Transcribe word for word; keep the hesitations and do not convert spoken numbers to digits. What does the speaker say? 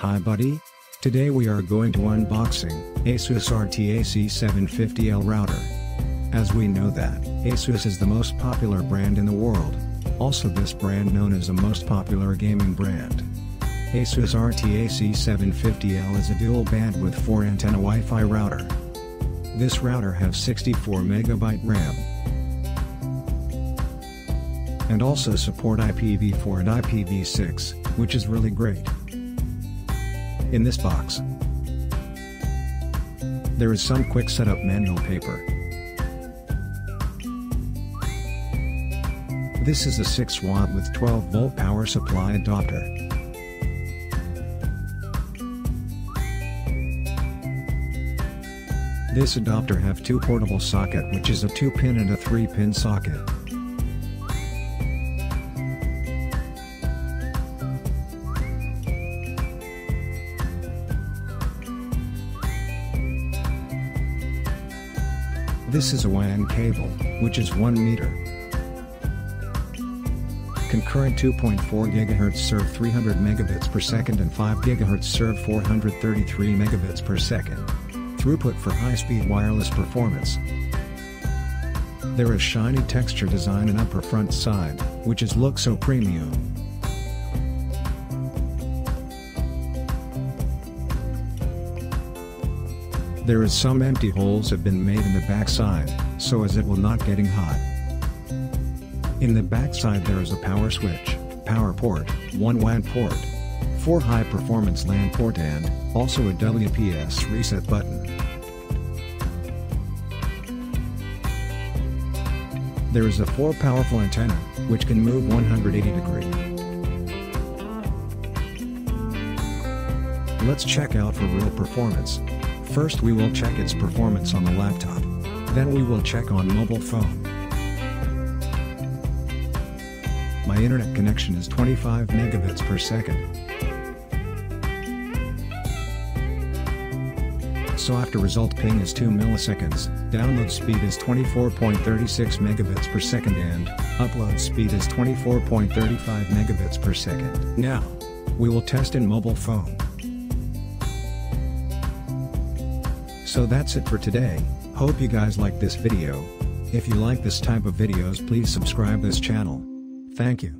Hi buddy, today we are going to unboxing Asus R T A C seven fifty L router. As we know that Asus is the most popular brand in the world. Also this brand known as the most popular gaming brand. Asus R T A C seven fifty L is a dual bandwidth four antenna Wi-Fi router. This router has sixty-four megabyte RAM and also support I P v four and I P v six, which is really great. In this box, there is some quick setup manual paper. This is a six watt with twelve volt power supply adapter. This adapter have two portable socket, which is a two pin and a three pin socket. This is a W A N cable, which is one meter. Concurrent two point four gigahertz serve three hundred megabits per second and five gigahertz serve four hundred thirty-three megabits per second. Throughput for high-speed wireless performance. There is shiny texture design and upper front side, which is look so premium. There is some empty holes have been made in the backside, so as it will not getting hot. In the backside there is a power switch, power port, one W A N port, four high performance LAN port and also a W P S reset button. There is a four powerful antenna, which can move one hundred eighty degrees. Let's check out for real performance. First we will check its performance on the laptop. Then we will check on mobile phone. My internet connection is twenty-five megabits per second. So after result ping is two milliseconds, download speed is twenty-four point three six megabits per second and upload speed is twenty-four point three five megabits per second. Now, we will test in mobile phone. So that's it for today. Hope you guys like this video. If you like this type of videos, please subscribe this channel. Thank you.